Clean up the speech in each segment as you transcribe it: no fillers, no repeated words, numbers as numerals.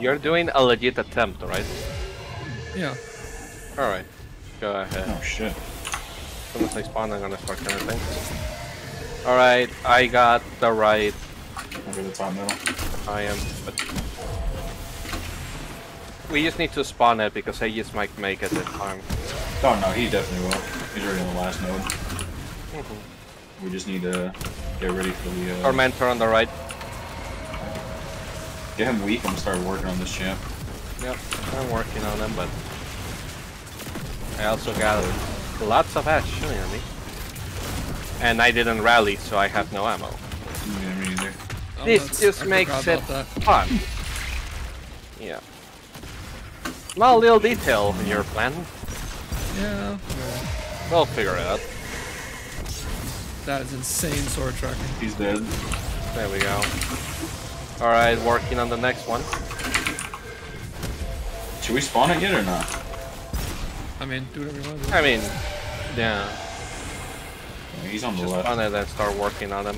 You're doing a legit attempt, right? Yeah. Alright. Go ahead. Oh shit. As soon as I spawn, I'm gonna start killing things. Alright, I got the right. Over the top middle. I am. But we just need to spawn it because Aegis might make it this time. Oh no, he definitely will. He's already on the last node. Mm-hmm. We just need to get ready for the. Our mentor on the right. Get him weak, I'm gonna start working on this champ. Yep, I'm working on him, but I also got lots of ash shooting at me. And I didn't rally, so I have no ammo. Yeah, me either. Oh, this just makes it fun. Yeah. Not a little detail in your plan. Yeah. We'll figure it out. That is insane sword tracking. He's dead. There we go. Alright, working on the next one. Should we spawn again or not? I mean, do whatever you want to do. I mean, yeah. He's on the left. Just spawn it and start working on him.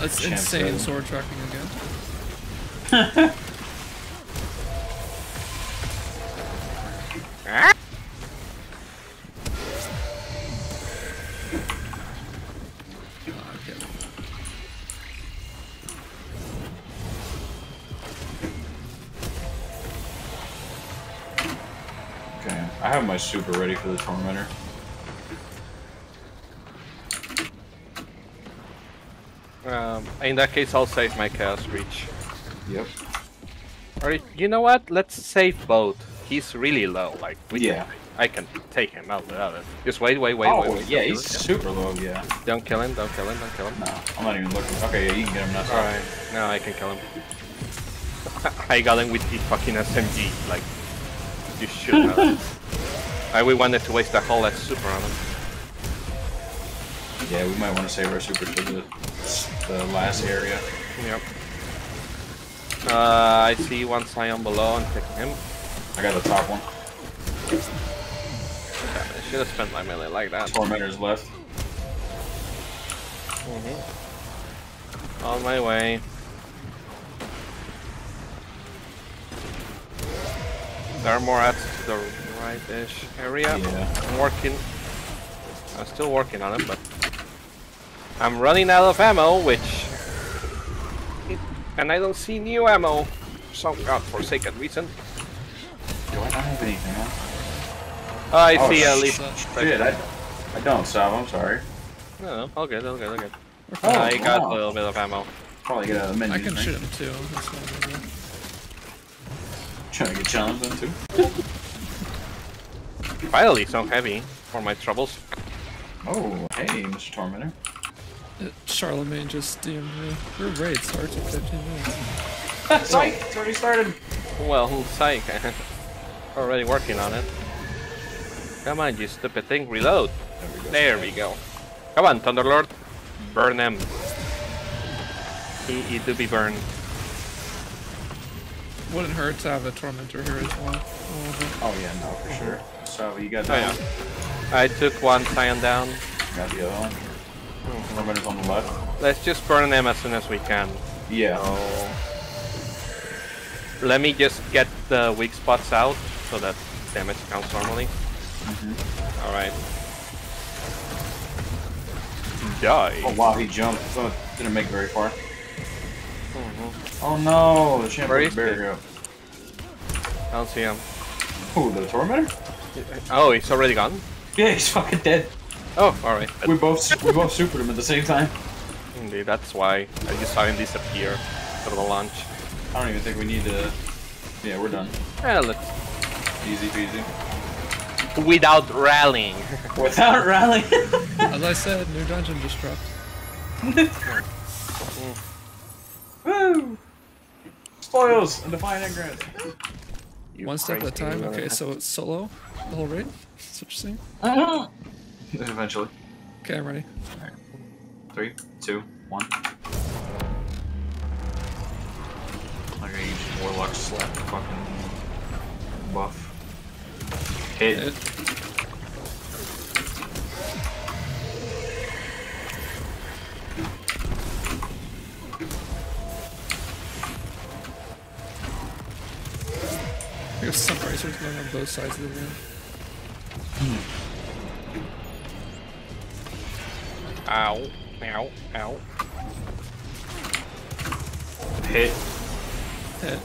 That's insane sword tracking again. I have my super ready for the Tormentor. In that case, I'll save my Chaos Reach. Yep. Alright, you know what? Let's save both. He's really low. Like, I can take him out without it. Just wait. Yeah, he's super low. Yeah. Don't kill him. Don't kill him. No, I'm not even looking. Okay, yeah, you can get him now. Alright, now I can kill him. I got him with the fucking SMG. Like, you should have. We wanted to waste that whole last super on him. Yeah, we might want to save our super for the last area. Yep. I see one Scion below, I'm taking him. I got the top one. Damn, I should have spent my melee like that. 4 meters left. Mm-hmm. On my way. There are more apps to the right-ish area. Yeah. I'm still working on it, but I'm running out of ammo, and I don't see new ammo for some godforsaken reason. Do I not have anything else? I see at least. Shit, I don't, Salva, I'm sorry. No, all good, all good, all good. Oh, I got a little bit of ammo. Probably get out of the menu. I can shoot him too. That's what I'm doing. Trying to get challenged on too. Finally, some heavy for my troubles. Oh, hey, Mr. Tormentor. Charlemagne just DM'd me. Your raid starts in 15 minutes. Psych! It's already started! Well, psych. Already working on it. Come on, you stupid thing, reload! There we go. Come on, Thunderlord. Burn him. He do be burned. Wouldn't hurt to have a Tormentor here as well. Oh yeah, no, for sure. So you got that. Oh, yeah. I took one Scion down. Got the other one. Tormentor's on the left. Let's just burn them as soon as we can. Yeah. So, let me just get the weak spots out so that damage counts normally. Mm-hmm. Alright. Die. Oh wow, he jumped. So didn't make it very far. Oh no, the champion barrier up. I don't see him. Oh, the Tormentor? Oh, he's already gone? Yeah, he's fucking dead. Oh, alright. We both supered him at the same time. Indeed, that's why I just saw him disappear out of the launch. I don't even think we need to. Yeah, we're done. Yeah, look. Easy peasy. Without rallying. Without rallying? As I said, new dungeon just dropped. Woo! Spoils and Divine Ingress. One step at a time. Okay, so it's solo the whole raid. That's what you're saying. Eventually. Okay, I'm ready. All right. 3, 2, 1. I'm gonna use Warlock slap the fucking buff. Hit. There's some bracers going on both sides of the room. Ow. Ow. Ow. Hit. Hit.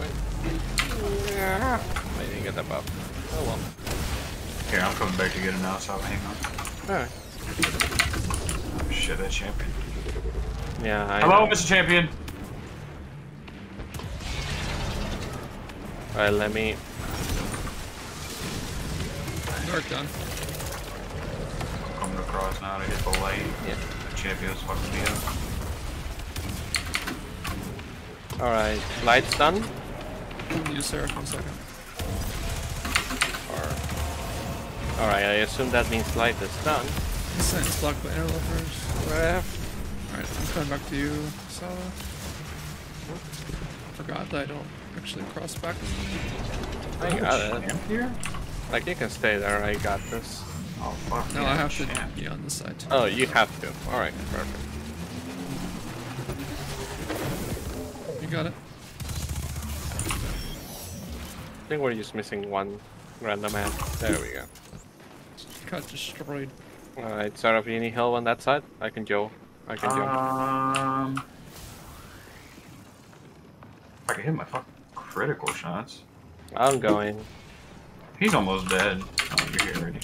Wait. Yeah. I didn't get that buff. Oh well. Here, I'm coming back to get him now, so I'll hang on. Alright. Oh, shit, that champion. Yeah, I Hello, know. Mr. Champion! Alright, let me... Dark done. I'm coming across now to hit the light. Yeah. The champion's fucking me up. Alright, light's done. You, sir, one second. Alright, I assume that means light is done. This light is blocked by air lovers. Left. Alright, I'm coming back to you, Salva. Forgot that I don't actually cross back. I got it. Here? Like, you can stay there, I got this. Oh, fuck. No, yeah, I have to be on this side too. Oh, you have to. Alright, perfect. You got it. I think we're just missing one random man. There we go. Got destroyed. Alright, Seraph, you need help on that side? I can go. I can go. I can hit my fucking critical shots. I'm going. He's almost dead. Oh, you're here already.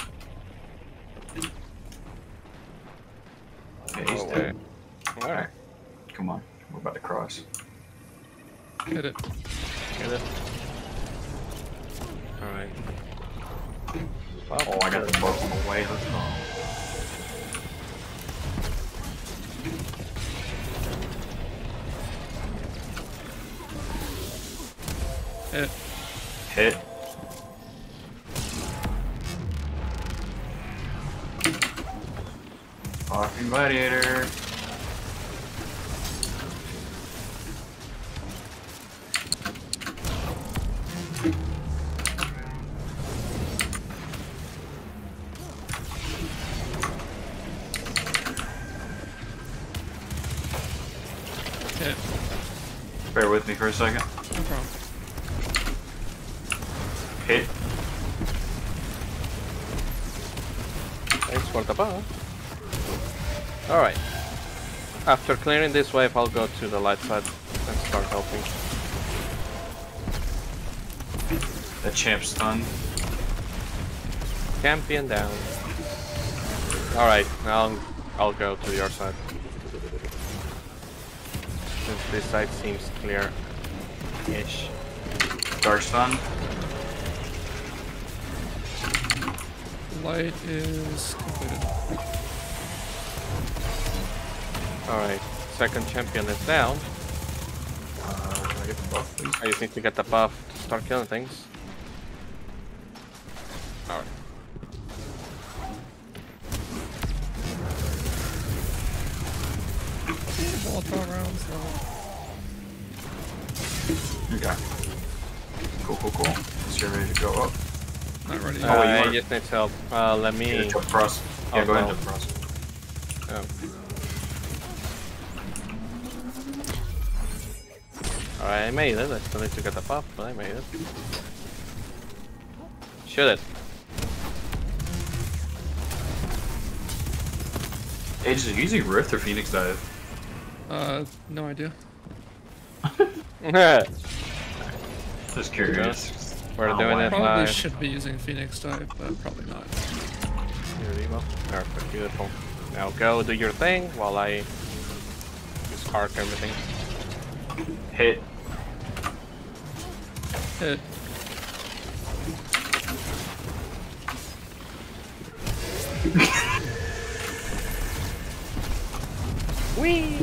Yeah, he's dead. Alright. Come on. We're about to cross. Hit it. Hit it. Alright. Oh, I got the boat on the way, let's go. Hit. Hit. Fucking gladiator. Bear with me for a second. No problem. Hit. Thanks for the buff. Alright. After clearing this wave, I'll go to the light side and start helping. The champ's done. Champion down. Alright, now I'll go to your side. Since this side seems clear-ish. Dark sun. Light is completed. Alright, second champion is down. I get the buff, please. I just need to get the buff to start killing things. Alright. Rounds, okay. Cool. So you're ready to go up. Not ready. Oh, wait, I just need help. Let me. Yeah, go ahead and cross. Oh. Alright, I made it. I still need to get the pop, but I made it. Shoot it. Aegis, are you using Rift or Phoenix Dive? No idea. Just curious. We're doing it live. Probably should be using Phoenix Dive, but probably not. Perfect, beautiful. Now go do your thing while I just arc everything. Hit. Hit. Whee!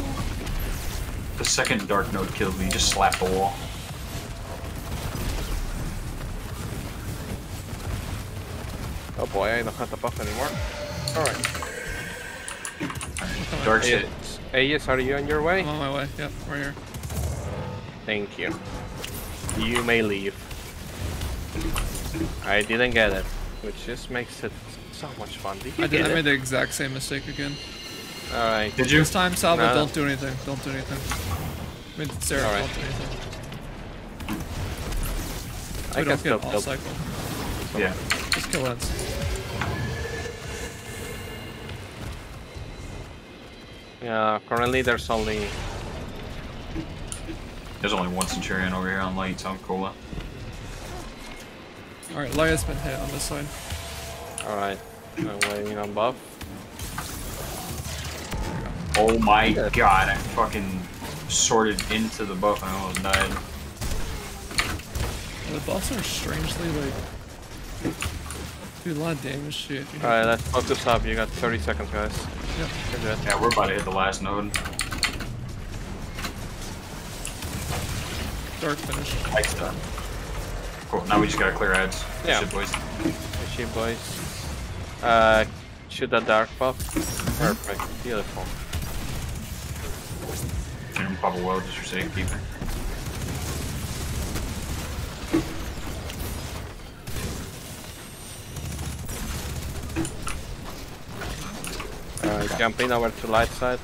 The second dark node killed me, just slapped the wall. Oh boy, I don't have the buff anymore. Alright. Dark shit. Aegis, are you on your way? I'm on my way, yep, right here. Thank you. You may leave. I didn't get it, which just makes it so much fun. I made the exact same mistake again. Alright. Did you? This time, Salva, no. Don't do anything. Don't do anything. I mean, Sarah, don't do anything. So we don't get all cycle. Yeah. Just kill ads. Yeah, currently there's only one Centurion over here on light, so I'm cola. Alright, Laia's been hit on this side. Alright, I'm waiting on buff. Oh my god, I fucking sorted into the buff and I almost died. The buffs are strangely like... Dude, a lot of damage shit. Alright, let's focus up. You got 30 seconds, guys. Yep. Yeah, we're about to hit the last node. Dark finish. Light's done. Cool, now we just gotta clear ads. Yeah. Shit, boys. Shit, boys. Shoot that dark buff. Perfect. Beautiful. And pop a well just for safekeeping. Okay. Jumping over to light side.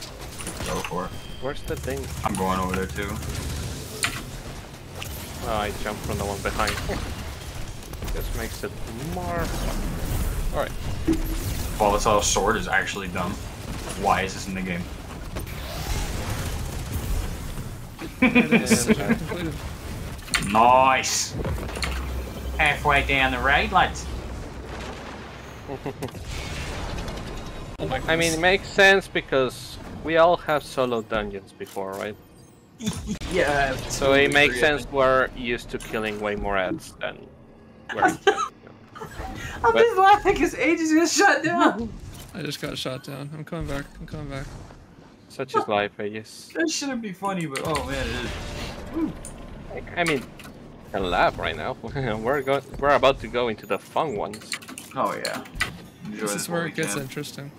Go for it. Where's the thing? I'm going over there too. Oh, I jumped from the one behind. This makes it more fun. Alright. Volatile sword is actually dumb. Why is this in the game? Nice! Halfway down the raid, lads. Oh my goodness. I mean, it makes sense because we all have solo dungeons before, right? Yeah. So it makes sense we're used to killing way more ads than we're used to. I'm just laughing because Aegis got shot down. I just got shot down. I'm coming back. I'm coming back. Such is life, Aegis. That shouldn't be funny, but oh man, it is. Woo. I mean, I can laugh right now. We're about to go into the fun ones. Oh yeah. This is where it gets interesting.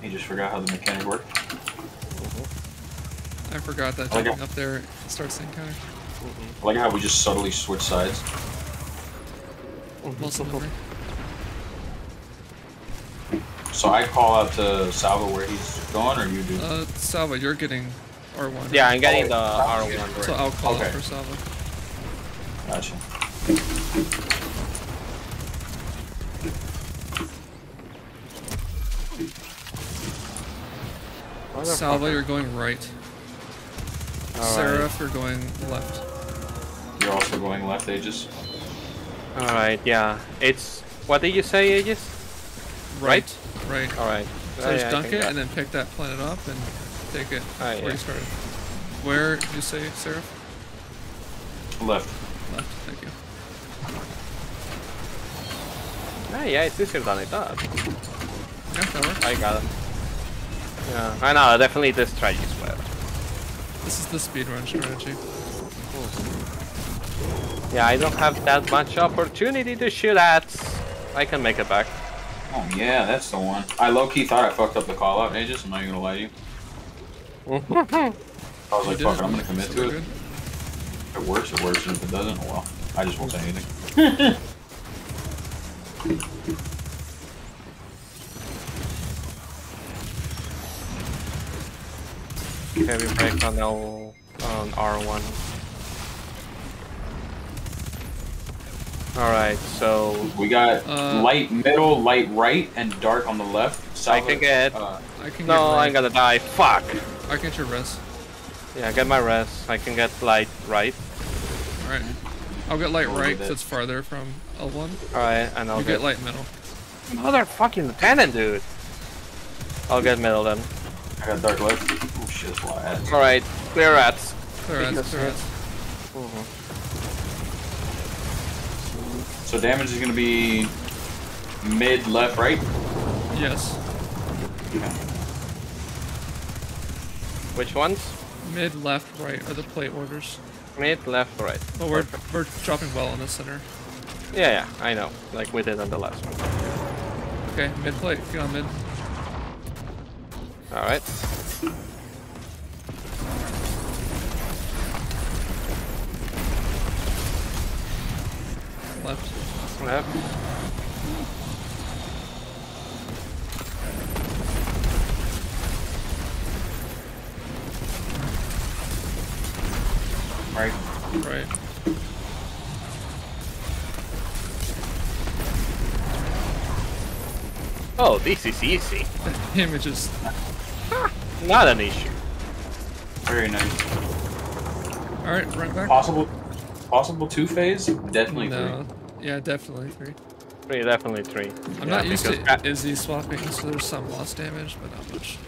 You just forgot how the mechanic worked. I forgot that jumping up there starts the encounter. I like how we just subtly switch sides. So I call out to Salva where he's going, or you do? Salva, you're getting R1. Right? Yeah, I'm getting the R1. Right. So I'll call out for Salva. Gotcha. Salva, you're going right. Seraph, you're going left. You're also going left, Aegis. Alright, yeah. It's... What did you say, Aegis? Right? Right. Alright. So just dunk it and then pick that planet up and take it where you started. Where did you say, Seraph? Left. Left, thank you. Hey, yeah, it's easier than I thought. Yeah, that works. I got it. Yeah, I know, definitely this strategy is better. This is the speedrun strategy. Cool. Yeah, I don't have that much opportunity to shoot at. I can make it back. Oh yeah, that's the one. I low-key thought I fucked up the call-out, Aegis, I'm not even gonna lie to you. I was like, fuck it, I'm gonna commit to it. If it works, it works, and if it doesn't, well, I just won't say anything. Heavy break on R1. Alright, so... We got light middle, light right, and dark on the left. Salvage, I can get... I gotta die. Fuck! I get your res. Yeah, I get my res. I can get light right. Alright. I'll get light right, because it's farther from L1. Alright, and I'll get light middle. Motherfucking lieutenant, dude! I'll get middle then. I got dark left. Oh shit, that's a lot of ads. Alright, clear ads. Clear ads, clear ads. So damage is gonna be mid, left, right? Yes. Okay. Which ones? Mid, left, right are the plate orders. Mid, left, right. But we're dropping well in the center. Yeah, yeah, I know. Like we did on the last one. Okay, mid plate, get on mid. Alright. Left. Left. Right. right? Oh, this is easy. Damage is not an issue. Very nice. All right, right back. Possible two phase? Definitely no. Three. Yeah, definitely three. Three, definitely three. I'm not used to Izzy swapping, so there's some lost damage, but not much.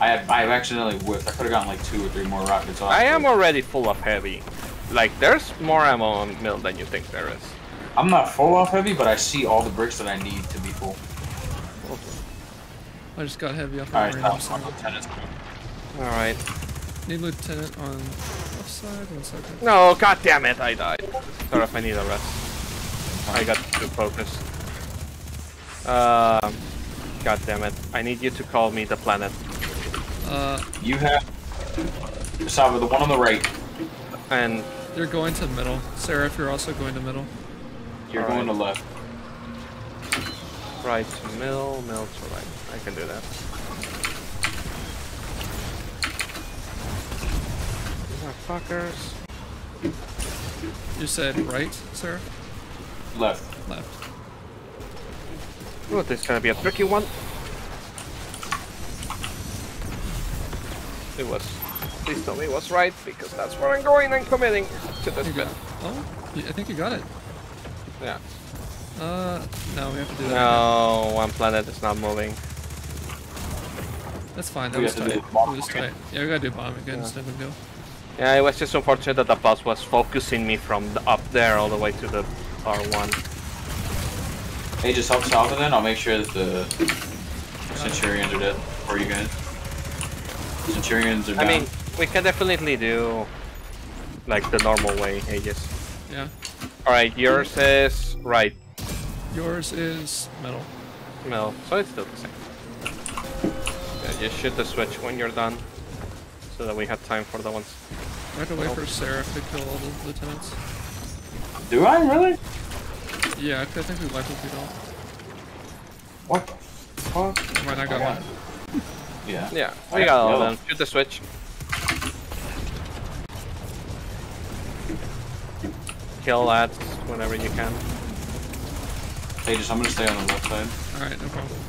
I have accidentally whiffed. I could have gotten like 2 or 3 more rockets off. I am already full of heavy. Like, there's more ammo on mill than you think there is. I'm not full off heavy, but I see all the bricks that I need to be full. I just got heavy off on the left side. Alright. Need lieutenant on the left side? 1 second. No, god damn it, I died. Sorry if I need a rest. I got too focused. God damn it. I need you to call me the planet. You have Salva, the one on the right. And you're going to middle. Seraph, you're also going to middle. You're going to left. Right to mill, mill to right. I can do that. Motherfuckers. You said right, sir? Left. Left. Oh, this is gonna be a tricky one. It was. Please tell me it was right, because that's where I'm going and committing to this bit. Oh, I think you got it. Yeah. No, we have to do that. No, again. One planet is not moving. That's fine, that was tight. Yeah, we gotta do bomb again, it's no big deal. Yeah, it was just unfortunate that the boss was focusing me from the, up there all the way to the R1. Hey, just help Salva then, I'll make sure that the Centurions are dead. Or you guys. The Centurions are dead. I mean, we can definitely do like the normal way, Aegis. Yeah. Alright, yours is right. Yours is metal. Metal, so it's still the same. Yeah, just shoot the switch when you're done, so that we have time for the ones. I have to wait for Seraph to kill all the lieutenants. Do I really? Yeah, I think we wiped if we don't. What the fuck? Might not got one. Yeah. Yeah, we got all of them. Shoot the switch. Kill that whenever you can. Hey, just I'm gonna stay on the left side. Alright, no problem.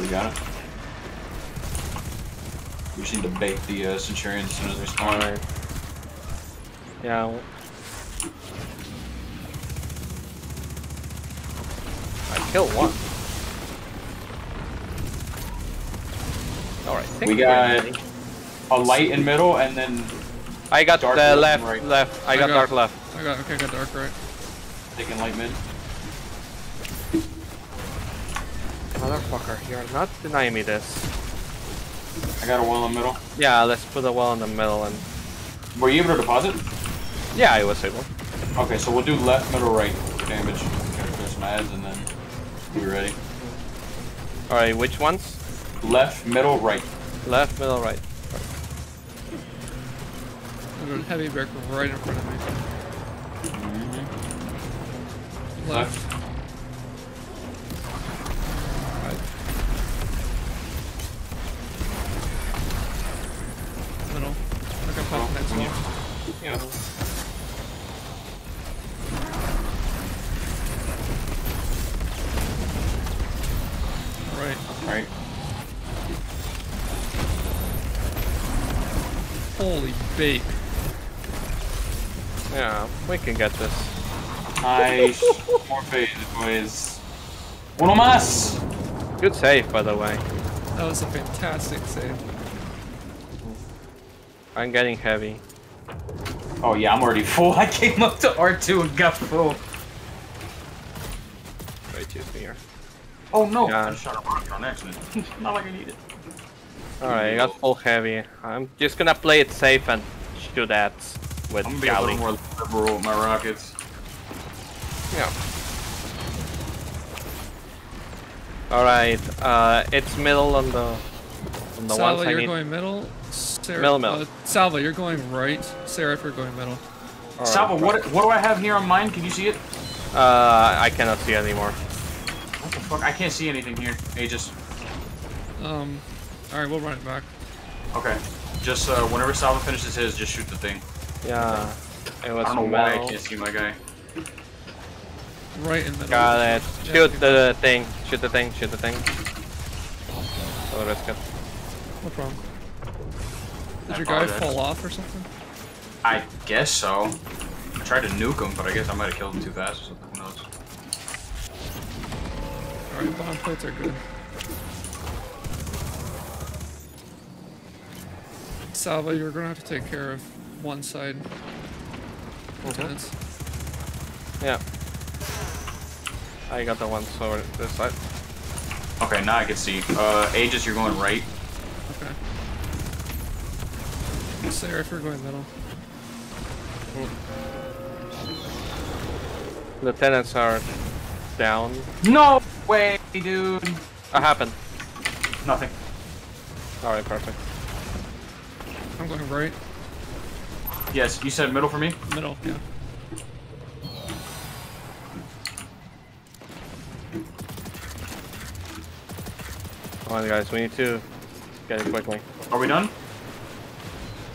We got it. We just need to bait the Centurion as soon as they spawn. Right. Yeah. I killed one. Alright, we got a light in middle and then. I got dark the left, right. Left. I got dark left. Okay, I got dark right. Taking light mid. Motherfucker, you're not denying me this. I got a well in the middle. Yeah, let's put a well in the middle and... Were you able to deposit? Yeah, I was able. Okay, so we'll do left, middle, right damage. Okay, there's some ads and then we'll be ready. Alright, which ones? Left, middle, right. Left, middle, right. Heavy brick right in front of me. Mm-hmm. Left. Right. Middle. I can pop the next one. Yeah. Alright. Alright. Holy bait. Yeah, we can get this. Nice. More phase, boys. Uno mas! Good save, by the way. That was a fantastic save. I'm getting heavy. Oh yeah, I'm already full. I came up to R2 and got full. Right to here. Oh no! Yeah. I just shot a rocket on accident. Not like I need it. Alright, I got full heavy. I'm just gonna play it safe and shoot at. With I'm gonna be Gally. A little more liberal with my rockets. Yeah. Alright, it's middle on the Salva, ones I need. Salva, you're going middle. Middle. Salva, you're going right. Seraph, you're going middle. Right, Salva, what do I have here on mine? Can you see it? I cannot see anymore. What the fuck? I can't see anything here, Aegis. Alright, we'll run it back. Okay. Just whenever Salva finishes his, just shoot the thing. Yeah. I don't know why I can't see my guy. Right in the. Got it. Shoot the thing. Shoot the thing. Shoot the thing. Oh, that's good. No problem. Did your guy fall off or something? I guess so. I tried to nuke him, but I guess I might have killed him too fast or something. Who knows? Alright, bomb plates are good. Salva, you're gonna have to take care of one side. Yeah. I got the one sword this side. Okay, now I can see. Aegis, you're going right. Okay. Seraph, you're going middle. Lieutenants are down. No way, dude! What happened? Nothing. Alright, perfect. I'm going right. Yes, you said middle for me? Middle, yeah. Come on, guys, we need to get it quickly. Are we done?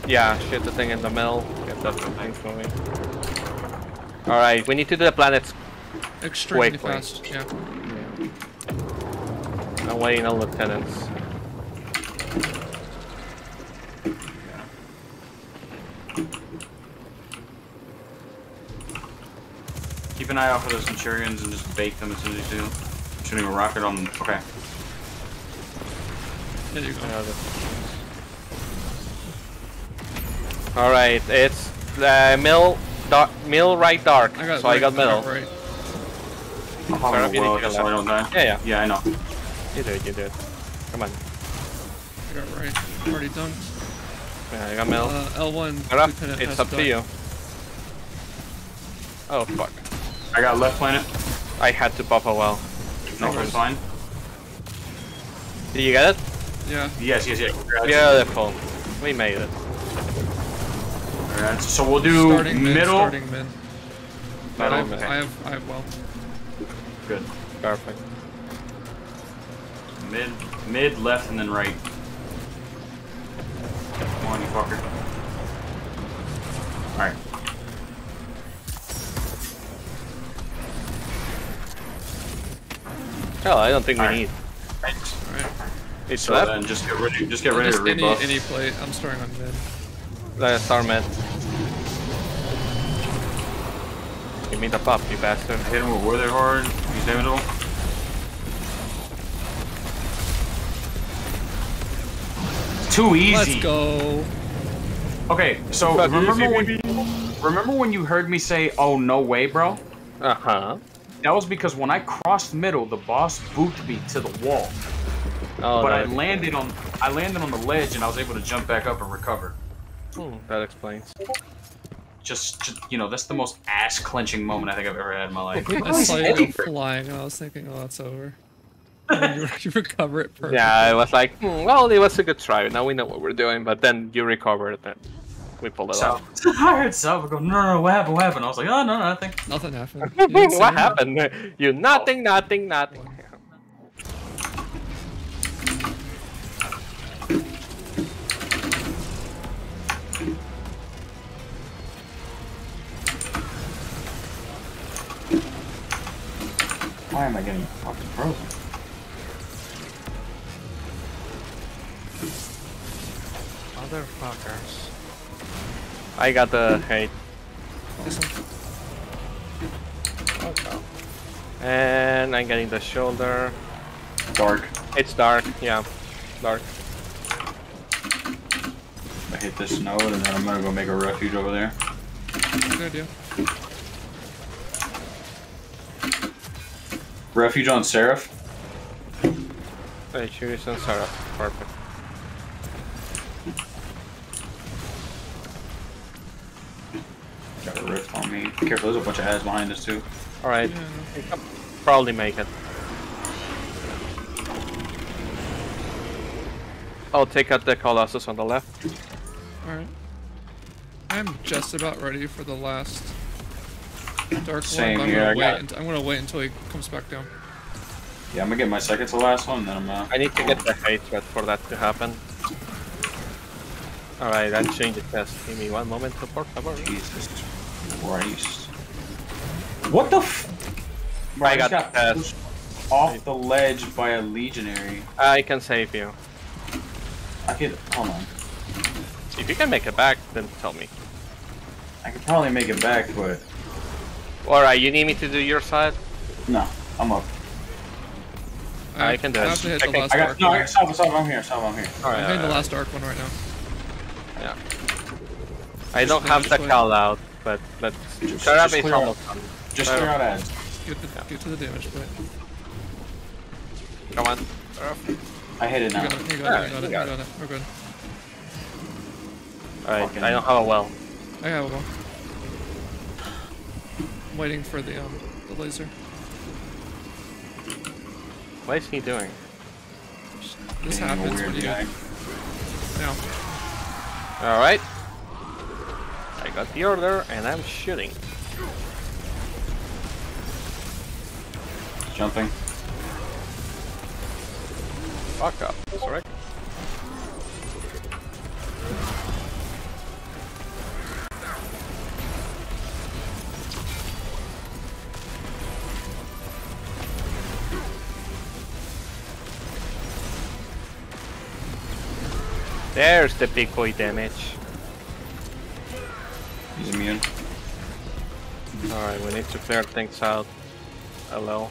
Yeah, shoot the thing in the middle. Get that thing for me. Alright, we need to do the planets extremely quickly. Fast, yeah. I'm waiting on lieutenants. Keep an eye out for those Centurions and just bake them as soon as you do. I'm shooting a rocket on them. Okay. There you go. Alright, it's mill right dark. I got so right, I got middle. Right. I'm on the world, so I don't die. Yeah, yeah. Yeah, I know. You do it, you do it. Come on. I got right. I'm already done. Yeah, I got middle. L1. It's up to you. Oh, fuck. I got left planet. I had to buff a well. No, it's fine. Did you get it? Yeah. Yes, yes, yes. Beautiful. We made it. Alright, so we'll do starting middle. Starting mid. I have well. Good. Perfect. Mid, left, and then right. Come on, you fucker. Alright. Hell, I don't think we need. Right. So then just get ready to rebuff. Any plate. I'm starting on mid. Let's start mid. Give me the pop, you bastard. Hit him with Witherhoard. He's damaged. Too easy. Let's go. Okay, so remember when you heard me say, "Oh no way, bro"? Uh huh. That was because when I crossed middle, the boss booted me to the wall. Oh, but I landed on the ledge and I was able to jump back up and recover. That explains. Just you know, that's the most ass-clenching moment I think I've ever had in my life. I saw you flying and I was thinking, oh, it's over. You recover it perfectly. Yeah, I was like, well, it was a good try. Now we know what we're doing, but then you recover it. Then we pulled it off. I heard Salva go, no, what happened, what happened? I was like, oh, no, nothing. Nothing happened. What happened? You nothing. Why am I getting fucking frozen? Motherfuckers. I got the hate. Okay. And I'm getting the shoulder. Dark. It's dark, yeah. Dark. I hit this node and then I'm gonna go make a refuge over there. Good idea. Refuge on Seraph. Wait, shoot it on Seraph. Perfect. Got a rift on me. Be careful, there's a bunch of ads behind us too. Alright, yeah. Probably make it. I'll take out the Colossus on the left. Alright. I'm just about ready for the last dark one. I'm gonna wait until he comes back down. Yeah, I'm gonna get my second to last one, then I'm I need to get the hatred for that to happen. Alright, I'll change the test. Give me one moment, por favor. Jesus Christ. What the f... Bro, I got pushed off the ledge by a legionary. I can save you. I could... hold on. If you can make it back, then tell me. I could probably make it back, but... Alright, you need me to do your side? No, I'm up. I can do it. I got Salva, I'm here, Alright, I'm doing the last dark one right now. Yeah. I don't have the call out, but... Seraph is almost done. Just clear out ads. Get to the damage point. Come on. I hit it now. You got it. We're good. Alright, I don't have a well. I have a well. I'm waiting for the laser. What is he doing? This happens when you... No. Alright. I got the order and I'm shooting. Jumping. Fuck up. That's right. There's the big boy damage. He's immune. Alright, we need to clear things out. Hello.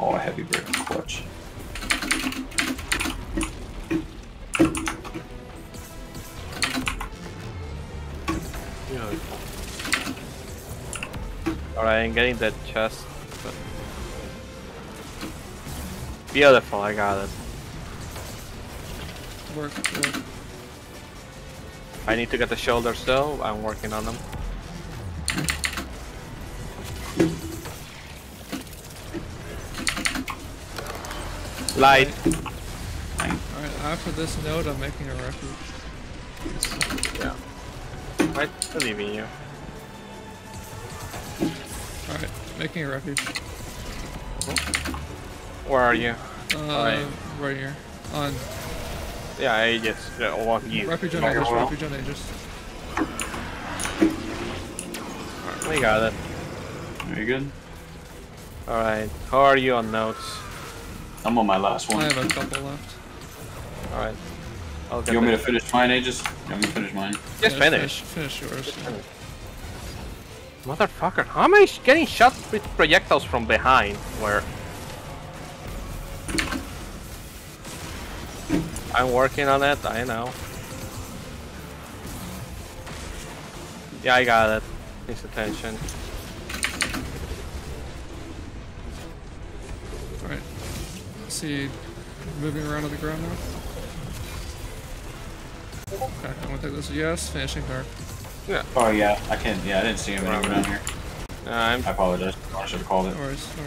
Oh, a heavy break and clutch. Alright, I'm getting that chest. Beautiful, I got it. Work. I need to get the shoulders though, I'm working on them. Light. Alright, after this node, I'm making a refuge. Yeah. I believe in you. Alright, making a refuge. Where are you? Right here. On. Yeah, Aegis. Refuge on Aegis. Refuge on Aegis. Right, we got it. Very good. Alright, how are you on nodes? I'm on my last one. I have a couple left. Alright. You want me to finish mine, Aegis? You want me to finish mine? Just finish. Finish yours. Motherfucker, how am I getting shot with projectiles from behind? Where? I'm working on it, I know. Yeah, I got it. His attention. Alright. See, moving around on the ground now? Okay, I'm gonna take this. Yes, finishing dark. Yeah. Oh, yeah, I can. Yeah, I didn't see him anywhere down here. I apologize. I should have called it. No worries, no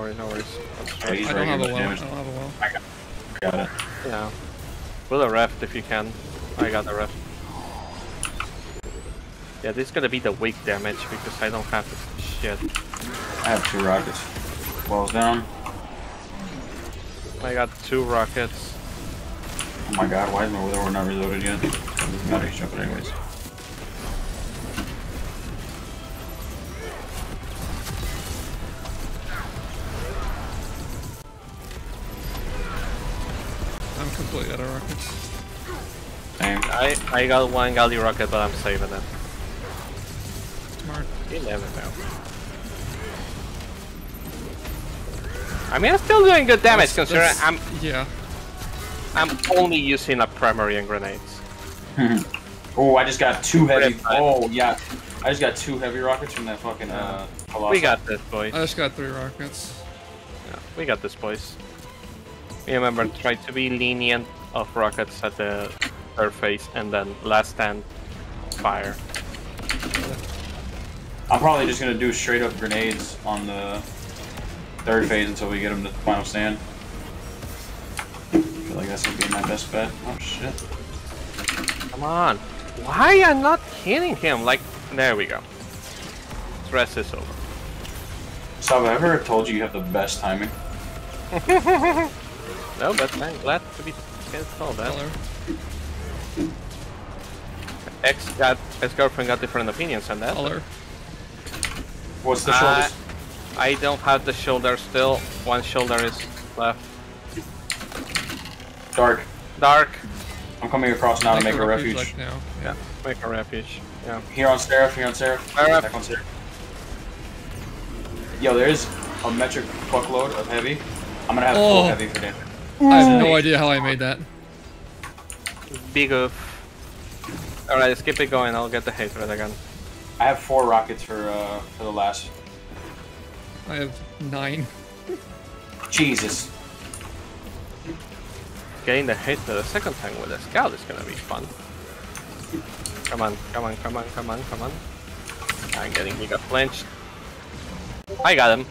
worries. No worries. Oh, he's right here with damage. I don't have a well. I got it. Yeah. With a Rift if you can. I got the Rift. Yeah, this is gonna be the weak damage because I don't have this shit. I have 2 rockets. Wall's down. I got 2 rockets. Oh my god, why is my Witherhoard not reloaded yet? Not even jumping anyways. Completely out of rockets. I got 1 Gally rocket, but I'm saving it. Smart. You never know. I mean, I'm still doing good damage considering I'm. Yeah. I'm only using a primary and grenades. Oh, I just got 2 heavy. Oh yeah, I just got 2 heavy rockets from that fucking Colossus. We got this, boys. I just got 3 rockets. Yeah, we got this, boys. Remember, try to be lenient of rockets at the surface and then last stand fire. I'm probably just gonna do straight up grenades on the third phase until we get them to the final stand. I feel like that's gonna be my best bet. Oh shit. Come on. Why I'm not hitting him? Like, there we go. Stress is over. So have I ever told you you have the best timing? No, but I'm glad to be told that. Ex-girlfriend got different opinions on that. But... What's the shoulders? I don't have the shoulder still. One shoulder is left. Dark. Dark. I'm coming across now to make a refuge. Now. Yeah. Make a refuge. Yeah. Here on Seraph, here on Seraph. Back on Seraph. Yo, there is a metric fuckload of heavy. I'm gonna have full heavy for damage. I have no idea how I made that. Big oof. Alright, skip it going. I'll get the hatred again. I have 4 rockets for the last. I have 9. Jesus. Getting the hit for the second time with a scout is gonna be fun. Come on, come on, come on, come on, come on. I'm getting mega flinched. I got him.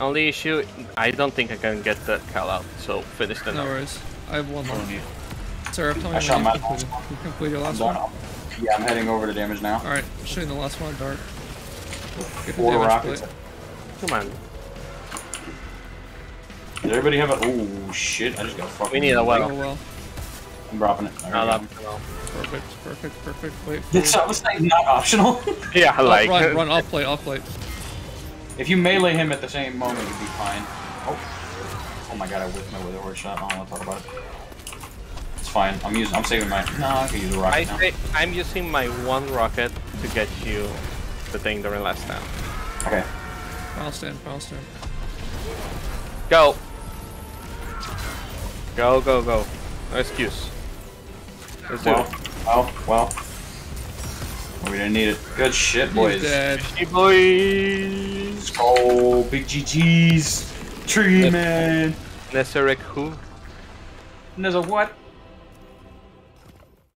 Only issue, I don't think I can get that cal out, so finish the number. No worries. I have 1 more. Sir, I shot my last one. You complete your last one? Yeah, I'm heading over to damage now. Alright, shooting the last one, Dark. Get 4 rockets. Plate. Come on. Does everybody have a... Oh shit, I just got fucked. We need a well. I'm dropping it. Well. Perfect, perfect, perfect. Wait. This was like not optional. Yeah, I like it. Run, off plate, off plate. If you melee him at the same moment, you'd be fine. Oh. Oh my god, I whiffed my Witherhoard shot. I don't want to talk about it. It's fine. I'm saving my... No, I can use a rocket now. I'm using my 1 rocket to get you the thing during last time. Okay. Final stand, final stand. Go! Go, go, go. No excuse. Let's do it. Oh, well. We didn't need it. Good shit, boys. Hey, boys! Let's go! Big GG's! Tree man! Nezarec who? Nezarec what?